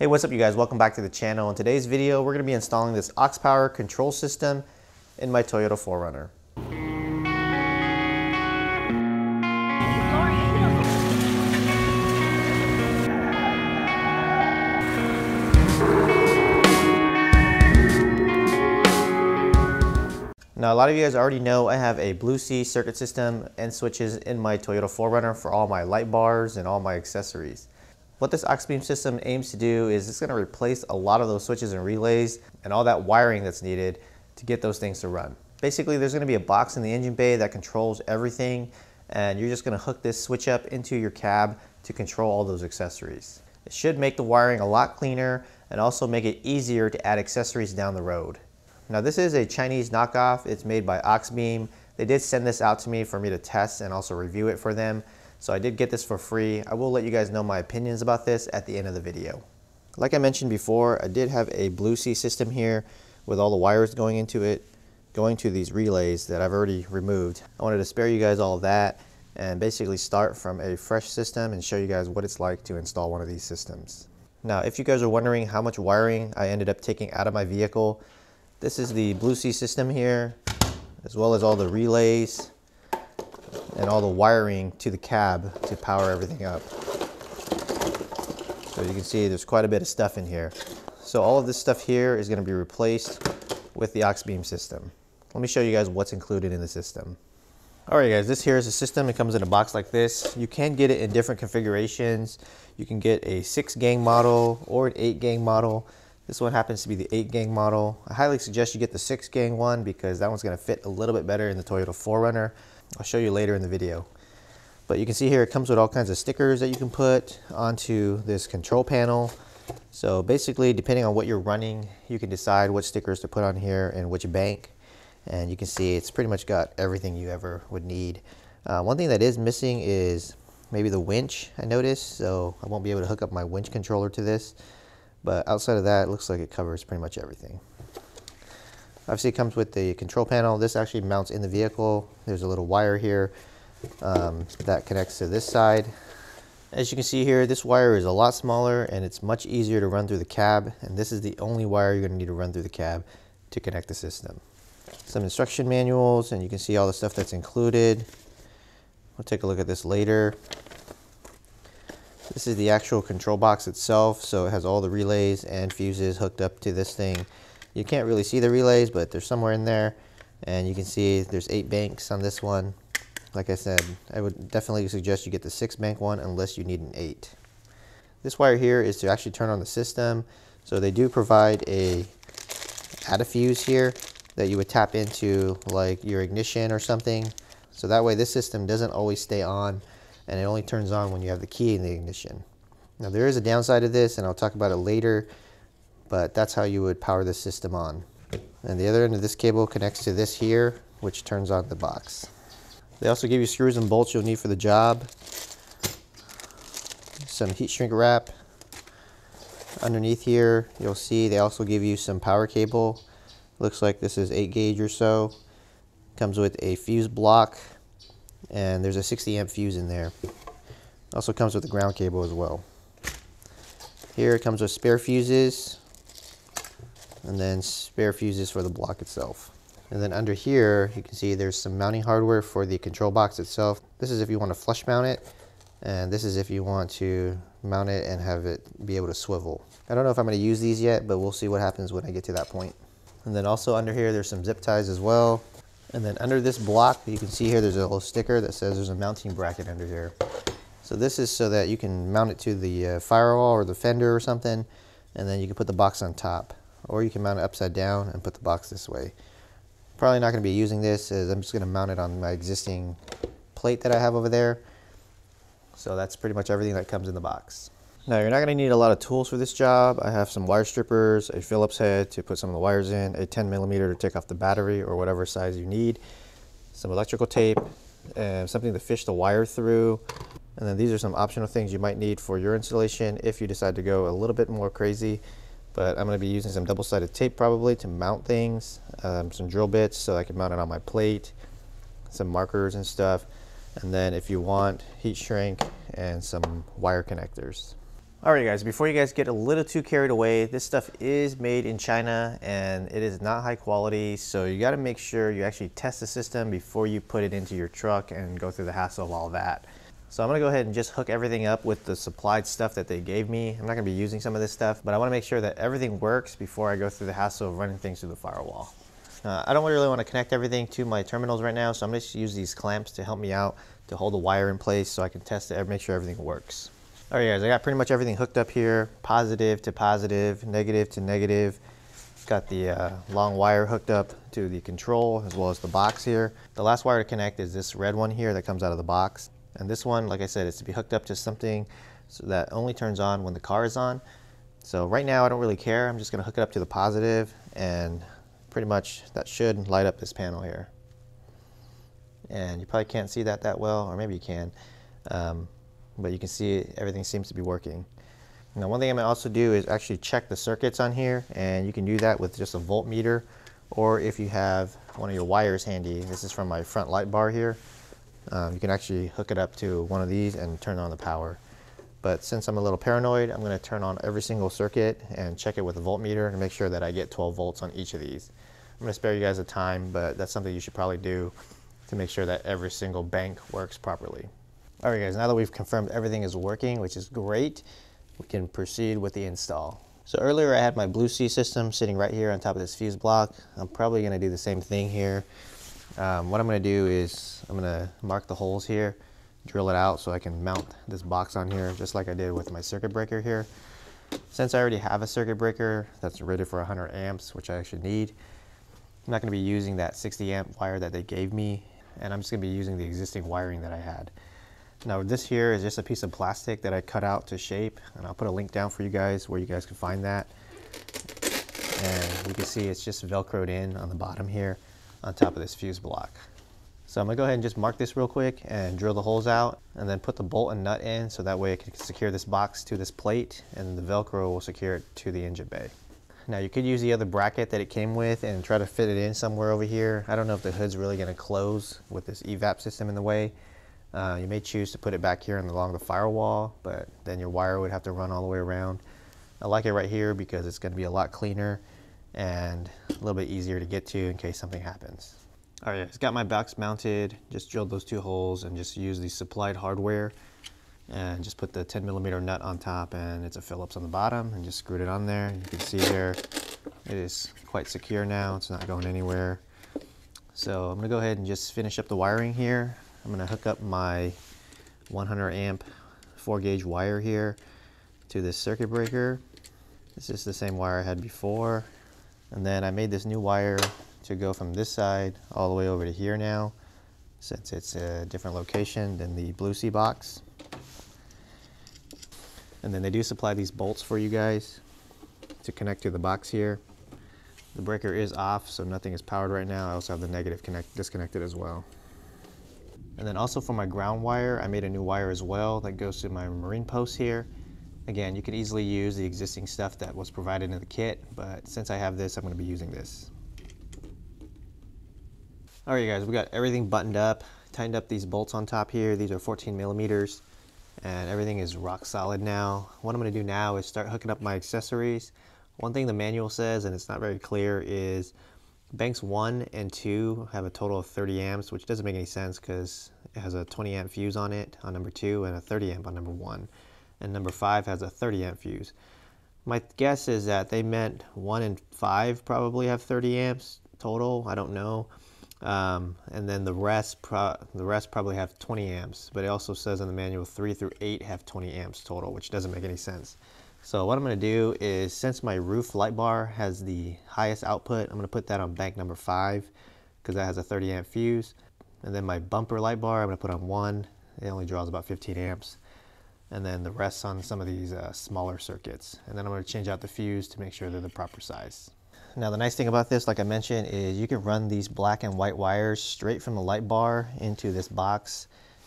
Hey, what's up you guys? Welcome back to the channel. In today's video, we're going to be installing this aux power control system in my Toyota 4Runner. Now, a lot of you guys already know I have a Blue Sea circuit system and switches in my Toyota 4Runner for all my light bars and all my accessories. What this Auxbeam system aims to do is it's going to replace a lot of those switches and relays and all that wiring that's needed to get those things to run. Basically, there's going to be a box in the engine bay that controls everything, and you're just going to hook this switch up into your cab to control all those accessories. It should make the wiring a lot cleaner and also make it easier to add accessories down the road. Now, this is a Chinese knockoff. It's made by Auxbeam. They did send this out to me for me to test and also review it for them. So I did get this for free. I will let you guys know my opinions about this at the end of the video. Like I mentioned before, I did have a Blue Sea system here with all the wires going into it, going to these relays that I've already removed. I wanted to spare you guys all of that and basically start from a fresh system and show you guys what it's like to install one of these systems. Now, if you guys are wondering how much wiring I ended up taking out of my vehicle, this is the Blue Sea system here, as well as all the relays and all the wiring to the cab to power everything up. So you can see there's quite a bit of stuff in here. So all of this stuff here is going to be replaced with the Auxbeam system. Let me show you guys what's included in the system. Alright guys, this here is the system. It comes in a box like this. You can get it in different configurations. You can get a 6-gang model or an 8-gang model. This one happens to be the 8-gang model. I highly suggest you get the 6-gang one because that one's going to fit a little bit better in the Toyota 4Runner. I'll show you later in the video. But you can see here it comes with all kinds of stickers that you can put onto this control panel. So basically, depending on what you're running, you can decide what stickers to put on here and which bank. And you can see it's pretty much got everything you ever would need. One thing that is missing is maybe the winch, I noticed. So I won't be able to hook up my winch controller to this. But outside of that, it looks like it covers pretty much everything. Obviously, it comes with the control panel. This actually mounts in the vehicle. There's a little wire here that connects to this side. As you can see here, this wire is a lot smaller and it's much easier to run through the cab. And this is the only wire you're going to need to run through the cab to connect the system. Some instruction manuals, and you can see all the stuff that's included. We'll take a look at this later. This is the actual control box itself, so it has all the relays and fuses hooked up to this thing. You can't really see the relays, but they're somewhere in there. And you can see there's 8 banks on this one. Like I said, I would definitely suggest you get the 6-bank one unless you need an 8. This wire here is to actually turn on the system. So they do provide a add a fuse here that you would tap into like your ignition or something. So that way this system doesn't always stay on, and it only turns on when you have the key in the ignition. Now, there is a downside to this, and I'll talk about it later, but that's how you would power the system on. And the other end of this cable connects to this here, which turns on the box. They also give you screws and bolts you'll need for the job, some heat shrink wrap. Underneath here, you'll see they also give you some power cable. Looks like this is 8-gauge or so. Comes with a fuse block, and there's a 60-amp fuse in there. Also comes with a ground cable as well. Here it comes with spare fuses, and then spare fuses for the block itself. And then under here, you can see there's some mounting hardware for the control box itself. This is if you want to flush mount it, and this is if you want to mount it and have it be able to swivel. I don't know if I'm going to use these yet, but we'll see what happens when I get to that point. And then also under here, there's some zip ties as well. And then under this block, you can see here there's a little sticker that says there's a mounting bracket under here. So this is so that you can mount it to the firewall or the fender or something, and then you can put the box on top. Or you can mount it upside down and put the box this way. Probably not going to be using this, as I'm just going to mount it on my existing plate that I have over there. So that's pretty much everything that comes in the box. Now, you're not going to need a lot of tools for this job. I have some wire strippers, a Phillips head to put some of the wires in, a 10mm to take off the battery or whatever size you need, some electrical tape, and something to fish the wire through. And then these are some optional things you might need for your installation if you decide to go a little bit more crazy. But I'm going to be using some double-sided tape probably to mount things, some drill bits so I can mount it on my plate, some markers and stuff. And then if you want, heat shrink and some wire connectors. Alright guys, before you guys get a little too carried away, this stuff is made in China and it is not high quality, so you got to make sure you actually test the system before you put it into your truck and go through the hassle of all that. So I'm going to go ahead and just hook everything up with the supplied stuff that they gave me. I'm not going to be using some of this stuff, but I want to make sure that everything works before I go through the hassle of running things through the firewall. I don't really want to connect everything to my terminals right now, so I'm going to just use these clamps to help me out to hold the wire in place so I can test it and make sure everything works. Alright guys, I got pretty much everything hooked up here, positive to positive, negative to negative. Got the long wire hooked up to the control as well as the box here. The last wire to connect is this red one here that comes out of the box. And this one, like I said, is to be hooked up to something so that only turns on when the car is on. So right now I don't really care, I'm just going to hook it up to the positive and pretty much that should light up this panel here. And you probably can't see that well, or maybe you can. But you can see everything seems to be working. Now one thing I'm going to also do is actually check the circuits on here, and you can do that with just a voltmeter, or if you have one of your wires handy. This is from my front light bar here. You can actually hook it up to one of these and turn on the power. But since I'm a little paranoid, I'm going to turn on every single circuit and check it with a voltmeter and make sure that I get 12 volts on each of these. I'm going to spare you guys the time, but that's something you should probably do to make sure that every single bank works properly. Alright guys, now that we've confirmed everything is working, which is great, we can proceed with the install. So earlier I had my Blue Sea system sitting right here on top of this fuse block. I'm probably going to do the same thing here. What I'm going to do is I'm going to mark the holes here, drill it out so I can mount this box on here just like I did with my circuit breaker here. Since I already have a circuit breaker that's rated for 100 amps, which I actually need, I'm not going to be using that 60 amp wire that they gave me, and I'm just going to be using the existing wiring that I had. Now this here is just a piece of plastic that I cut out to shape, and I'll put a link down for you guys where you guys can find that. And you can see it's just velcroed in on the bottom here on top of this fuse block. So I'm going to go ahead and just mark this real quick and drill the holes out and then put the bolt and nut in so that way I can secure this box to this plate and the Velcro will secure it to the engine bay. Now you could use the other bracket that it came with and try to fit it in somewhere over here. I don't know if the hood's really going to close with this EVAP system in the way. You may choose to put it back here and along the firewall, but then your wire would have to run all the way around. I like it right here because it's going to be a lot cleaner and a little bit easier to get to in case something happens. Alright, it's got my box mounted, just drilled those two holes and just used the supplied hardware and just put the 10mm nut on top, and it's a Phillips on the bottom, and just screwed it on there. You can see there it is quite secure now, it's not going anywhere. So I'm going to go ahead and just finish up the wiring here. I'm going to hook up my 100 amp 4-gauge wire here to this circuit breaker. This is the same wire I had before. And then I made this new wire to go from this side all the way over to here now, since it's a different location than the Blue Sea box. And then they do supply these bolts for you guys to connect to the box here. The breaker is off, so nothing is powered right now. I also have the negative disconnected as well. And then also for my ground wire, I made a new wire as well that goes to my marine post here. Again, you could easily use the existing stuff that was provided in the kit, but since I have this, I'm going to be using this. Alright guys, we got everything buttoned up, tightened up these bolts on top here. These are 14mm, and everything is rock solid now. What I'm going to do now is start hooking up my accessories. One thing the manual says, and it's not very clear, is banks 1 and 2 have a total of 30 amps, which doesn't make any sense because it has a 20 amp fuse on it on number 2 and a 30 amp on number 1. And number 5 has a 30 amp fuse. My guess is that they meant 1 and 5 probably have 30 amps total. I don't know. And then the rest probably have 20 amps. But it also says in the manual 3 through 8 have 20 amps total, which doesn't make any sense. So what I'm going to do is, since my roof light bar has the highest output, I'm going to put that on bank number 5 because that has a 30 amp fuse. And then my bumper light bar I'm going to put on 1. It only draws about 15 amps. And then the rest on some of these smaller circuits. And then I'm going to change out the fuse to make sure they're the proper size. Now the nice thing about this, like I mentioned, is you can run these black and white wires straight from the light bar into this box.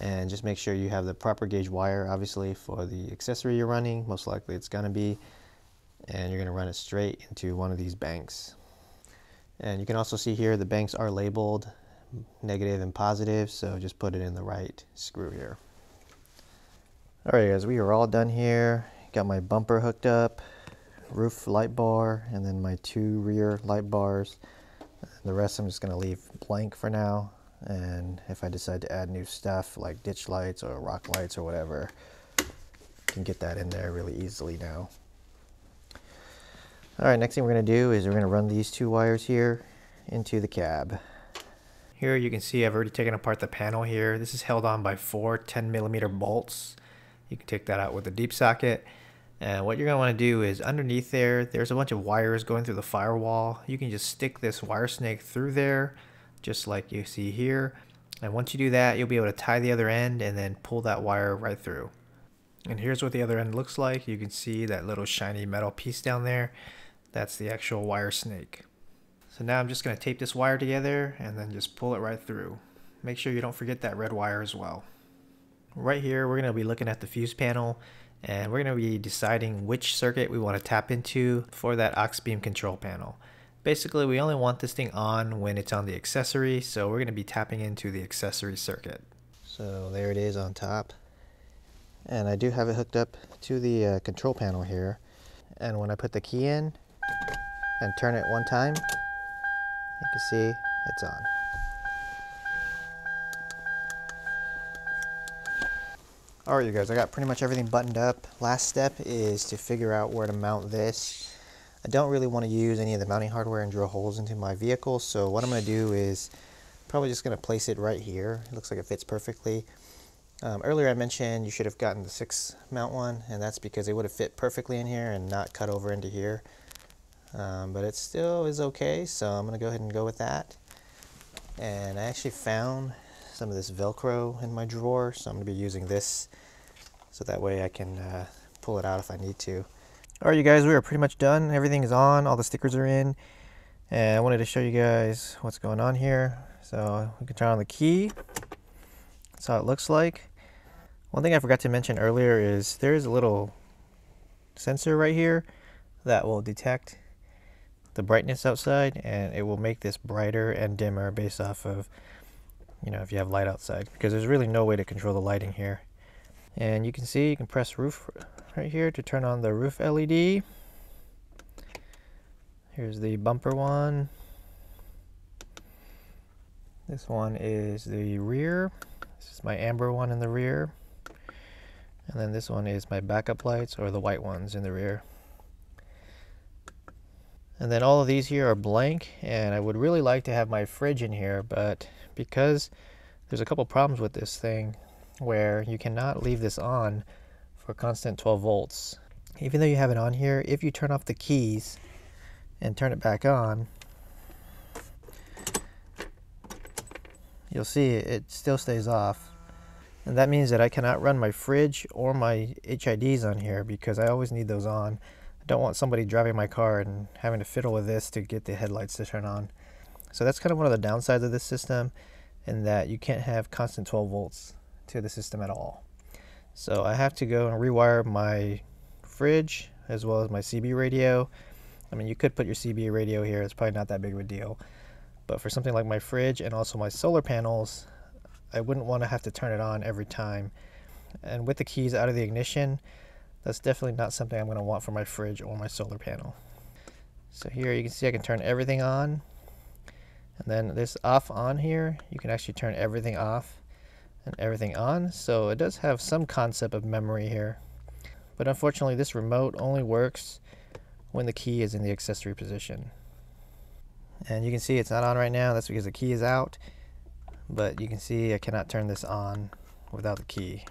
And just make sure you have the proper gauge wire, obviously, for the accessory you're running. Most likely it's going to be. And you're going to run it straight into one of these banks. And you can also see here the banks are labeled negative and positive, so just put it in the right screw here. Alright guys, we are all done here. You Got my bumper hooked up, roof light bar, and then my two rear light bars. The rest I'm just going to leave blank for now, and if I decide to add new stuff like ditch lights or rock lights or whatever, I can get that in there really easily now. Alright, next thing we're going to do is we're going to run these two wires here into the cab. Here you can see I've already taken apart the panel here. This is held on by four 10mm bolts. You can take that out with a deep socket. And what you're going to want to do is underneath there, there's a bunch of wires going through the firewall. You can just stick this wire snake through there, just like you see here. And once you do that, you'll be able to tie the other end and then pull that wire right through. And here's what the other end looks like. You can see that little shiny metal piece down there. That's the actual wire snake. So now I'm just going to tape this wire together and then just pull it right through. Make sure you don't forget that red wire as well. Right here, we're going to be looking at the fuse panel, and we're going to be deciding which circuit we want to tap into for that Auxbeam control panel. Basically, we only want this thing on when it's on the accessory, so we're going to be tapping into the accessory circuit. So there it is on top. And I do have it hooked up to the control panel here. And when I put the key in and turn it one time, you can see it's on. Alright you guys, I got pretty much everything buttoned up. Last step is to figure out where to mount this. I don't really want to use any of the mounting hardware and drill holes into my vehicle, so what I'm going to do is probably just going to place it right here. It looks like it fits perfectly. Earlier I mentioned you should have gotten the 6-mount one, and that's because it would have fit perfectly in here and not cut over into here. But it still is okay, so I'm going to go ahead and go with that. And I actually found some of this Velcro in my drawer, so I'm going to be using this so that way I can pull it out if I need to. Alright you guys, we are pretty much done. Everything is on, all the stickers are in, and I wanted to show you guys what's going on here. So we can turn on the key. That's how it looks like. One thing I forgot to mention earlier is there is a little sensor right here that will detect the brightness outside, and it will make this brighter and dimmer based off of, you know, if you have light outside, because there's really no way to control the lighting here. And you can see you can press roof right here to turn on the roof LED. Here's the bumper one. This one is the rear. This is my amber one in the rear. And then this one is my backup lights, or the white ones in the rear. And then all of these here are blank, and I would really like to have my fridge in here, but because there's a couple problems with this thing where you cannot leave this on for constant 12 volts. Even though you have it on here, if you turn off the keys and turn it back on, you'll see it still stays off. And that means that I cannot run my fridge or my HIDs on here because I always need those on. Don't want somebody driving my car and having to fiddle with this to get the headlights to turn on. So that's kind of one of the downsides of this system, in that you can't have constant 12 volts to the system at all. So I have to go and rewire my fridge as well as my CB radio. I mean, you could put your CB radio here, it's probably not that big of a deal. But for something like my fridge and also my solar panels, I wouldn't want to have to turn it on every time. And with the keys out of the ignition, that's definitely not something I'm going to want for my fridge or my solar panel. So here you can see I can turn everything on. And then this off on here, you can actually turn everything off and everything on. So it does have some concept of memory here. But unfortunately this remote only works when the key is in the accessory position. And you can see it's not on right now, that's because the key is out. But you can see I cannot turn this on without the key.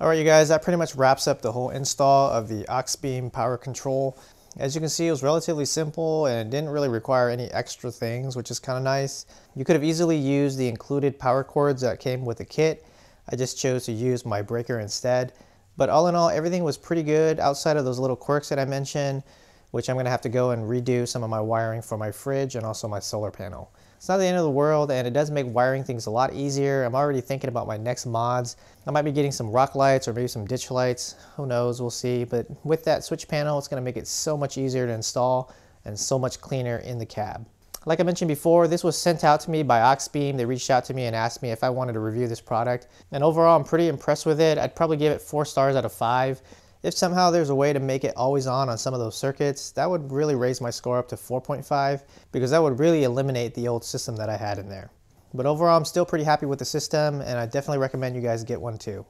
Alright you guys, that pretty much wraps up the whole install of the Auxbeam power control. As you can see, it was relatively simple and it didn't really require any extra things, which is kind of nice. You could have easily used the included power cords that came with the kit. I just chose to use my breaker instead. But all in all, everything was pretty good outside of those little quirks that I mentioned, which I'm going to have to go and redo some of my wiring for my fridge and also my solar panel. It's not the end of the world, and it does make wiring things a lot easier. I'm already thinking about my next mods. I might be getting some rock lights or maybe some ditch lights. Who knows? We'll see. But with that switch panel, it's going to make it so much easier to install and so much cleaner in the cab. Like I mentioned before, this was sent out to me by Auxbeam. They reached out to me and asked me if I wanted to review this product. And overall, I'm pretty impressed with it. I'd probably give it 4 stars out of 5. If somehow there's a way to make it always on some of those circuits, that would really raise my score up to 4.5, because that would really eliminate the old system that I had in there. But overall, I'm still pretty happy with the system, and I definitely recommend you guys get one too.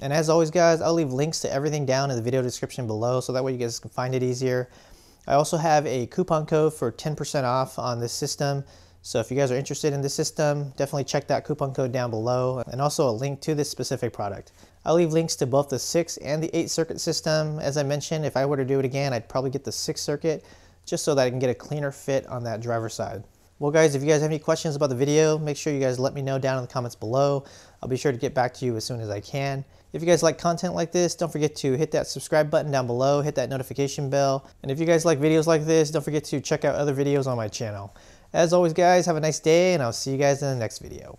And as always guys, I'll leave links to everything down in the video description below, so that way you guys can find it easier. I also have a coupon code for 10% off on this system. So if you guys are interested in this system, definitely check that coupon code down below, and also a link to this specific product. I'll leave links to both the 6 and the 8 circuit system. As I mentioned, if I were to do it again, I'd probably get the 6 circuit just so that I can get a cleaner fit on that driver's side. Well guys, if you guys have any questions about the video, make sure you guys let me know down in the comments below. I'll be sure to get back to you as soon as I can. If you guys like content like this, don't forget to hit that subscribe button down below, hit that notification bell. And if you guys like videos like this, don't forget to check out other videos on my channel. As always guys, have a nice day, and I'll see you guys in the next video.